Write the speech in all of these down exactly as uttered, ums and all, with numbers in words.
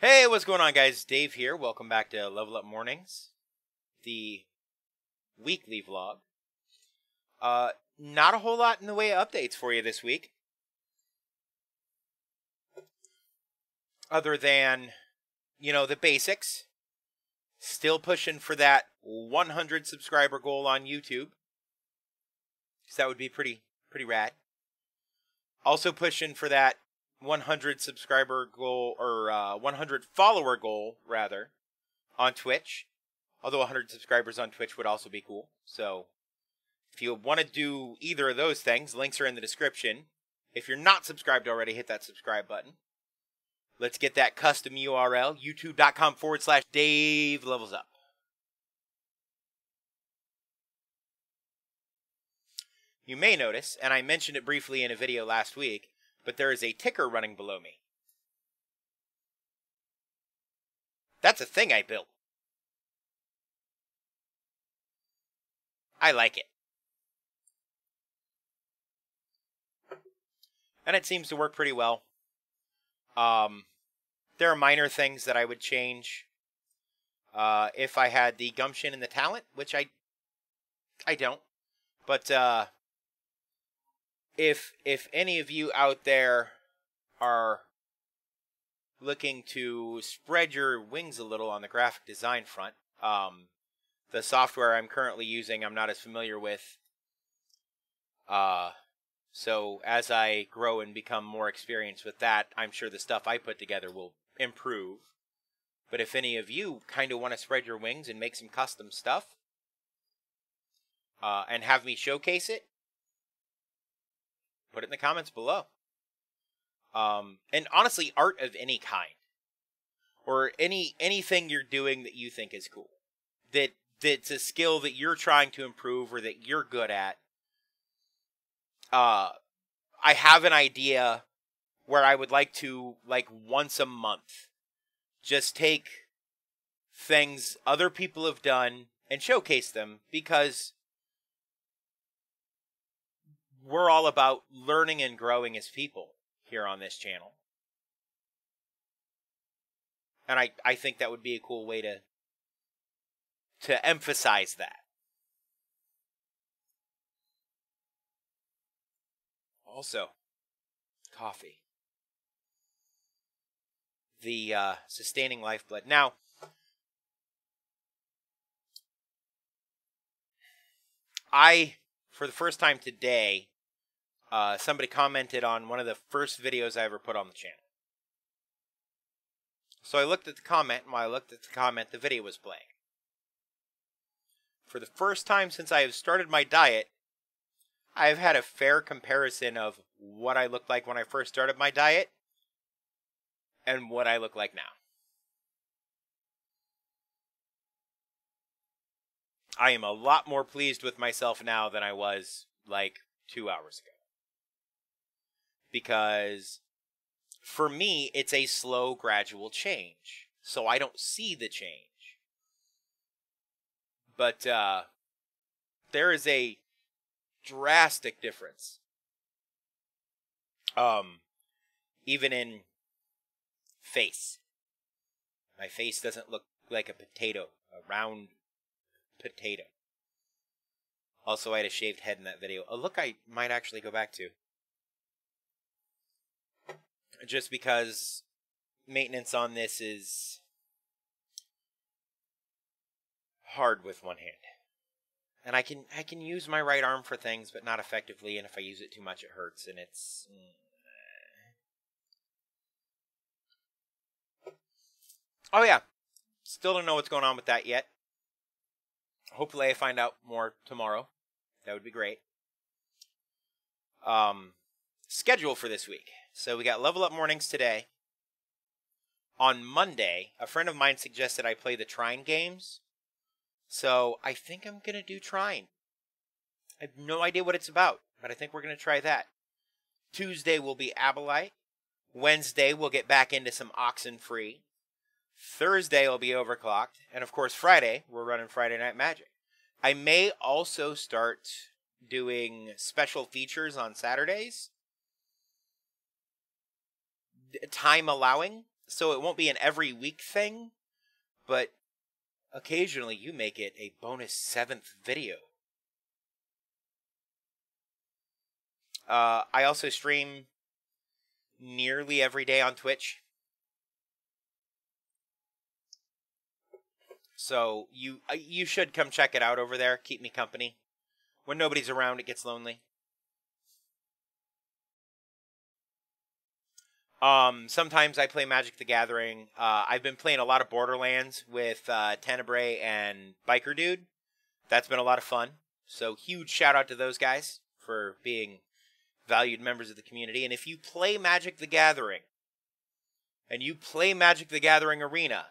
Hey, what's going on, guys? Dave here. Welcome back to Level Up Mornings, the weekly vlog. Uh, not a whole lot in the way of updates for you this week, other than, you know, the basics. Still pushing for that one hundred subscriber goal on YouTube, because that would be pretty, pretty rad. Also pushing for that one hundred subscriber goal, or uh, one hundred follower goal, rather, on Twitch. Although one hundred subscribers on Twitch would also be cool. So, if you want to do either of those things, links are in the description. If you're not subscribed already, hit that subscribe button. Let's get that custom U R L, youtube.com forward slash Dave Levels Up. You may notice, and I mentioned it briefly in a video last week, but there is a ticker running below me. That's a thing I built. I like it. And it seems to work pretty well. Um, there are minor things that I would change. Uh, if I had the gumption and the talent, which I, I don't. But, uh... If if any of you out there are looking to spread your wings a little on the graphic design front, um, the software I'm currently using I'm not as familiar with. Uh, so as I grow and become more experienced with that, I'm sure the stuff I put together will improve. But if any of you kind of want to spread your wings and make some custom stuff, uh, and have me showcase it, put it in the comments below. Um, and honestly, art of any kind, or any anything you're doing that you think is cool, that that's a skill that you're trying to improve or that you're good at. Uh, I have an idea where I would like to, like, once a month, just take things other people have done and showcase them, because we're all about learning and growing as people here on this channel. And I, I think that would be a cool way to, to emphasize that. Also, coffee. The uh, sustaining lifeblood. Now, I, for the first time today, Uh, somebody commented on one of the first videos I ever put on the channel. So I looked at the comment, and while I looked at the comment, the video was playing. For the first time since I have started my diet, I have had a fair comparison of what I looked like when I first started my diet and what I look like now. I am a lot more pleased with myself now than I was, like, two hours ago. Because for me, it's a slow, gradual change. So I don't see the change. But uh, there is a drastic difference. Um, even in face. My face doesn't look like a potato. A round potato. Also, I had a shaved head in that video. A look I might actually go back to. Just because maintenance on this is hard with one hand. And I can I can use my right arm for things, but not effectively. And if I use it too much, it hurts. And it's... Oh, yeah. Still don't know what's going on with that yet. Hopefully I find out more tomorrow. That would be great. Um, schedule for this week. So we got Level Up Mornings today. On Monday, a friend of mine suggested I play the Trine games. So I think I'm going to do Trine. I have no idea what it's about, but I think we're going to try that. Tuesday will be Abolite. Wednesday, we'll get back into some Oxenfree. Thursday will be Overclocked. And of course, Friday, we're running Friday Night Magic. I may also start doing special features on Saturdays. Time allowing, so it won't be an every week thing, but occasionally you make it a bonus seventh video. Uh, I also stream nearly every day on Twitch. So you you should come check it out over there. Keep me company. When nobody's around, it gets lonely. Um, sometimes I play Magic the Gathering. Uh, I've been playing a lot of Borderlands with uh, Tenebrae and Biker Dude. That's been a lot of fun. So huge shout out to those guys for being valued members of the community. And if you play Magic the Gathering, and you play Magic the Gathering Arena,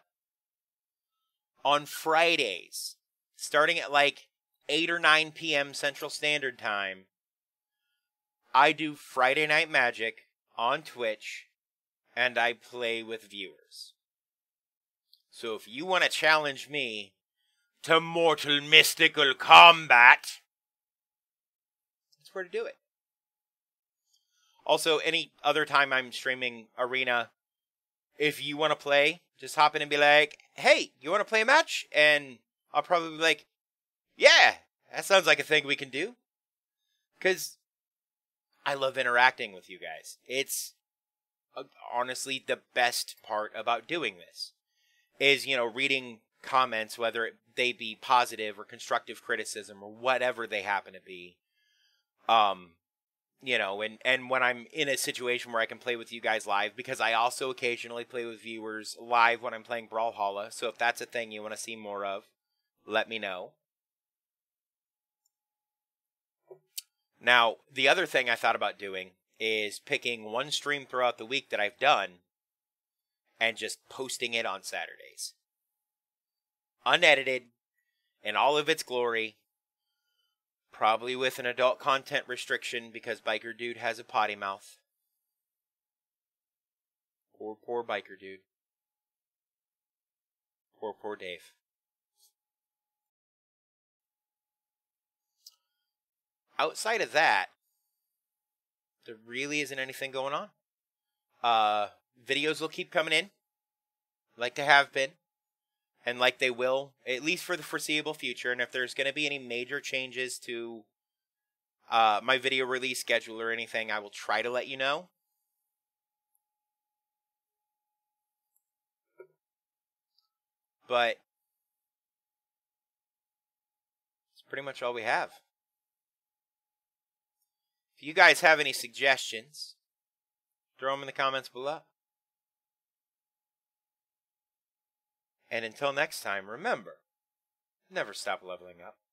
on Fridays, starting at like eight or nine p m Central Standard Time, I do Friday Night Magic on Twitch, and I play with viewers. So if you want to challenge me to Mortal Mystical Combat, that's where to do it. Also, any other time I'm streaming Arena, if you want to play, just hop in and be like, hey, you want to play a match? And I'll probably be like, yeah, that sounds like a thing we can do. Because I love interacting with you guys. It's uh, honestly the best part about doing this is, you know, reading comments, whether it, they be positive or constructive criticism or whatever they happen to be. Um, you know, and, and when I'm in a situation where I can play with you guys live, because I also occasionally play with viewers live when I'm playing Brawlhalla, so if that's a thing you want to see more of, let me know. Now, the other thing I thought about doing is picking one stream throughout the week that I've done and just posting it on Saturdays. Unedited, in all of its glory. Probably with an adult content restriction because Biker Dude has a potty mouth. Poor, poor Biker Dude. Poor, poor Dave. Outside of that, there really isn't anything going on. Uh, videos will keep coming in, like they have been. And like they will, at least for the foreseeable future. And if there's going to be any major changes to uh, my video release schedule or anything, I will try to let you know. But that's pretty much all we have. If you guys have any suggestions, throw them in the comments below. And until next time, remember, never stop leveling up.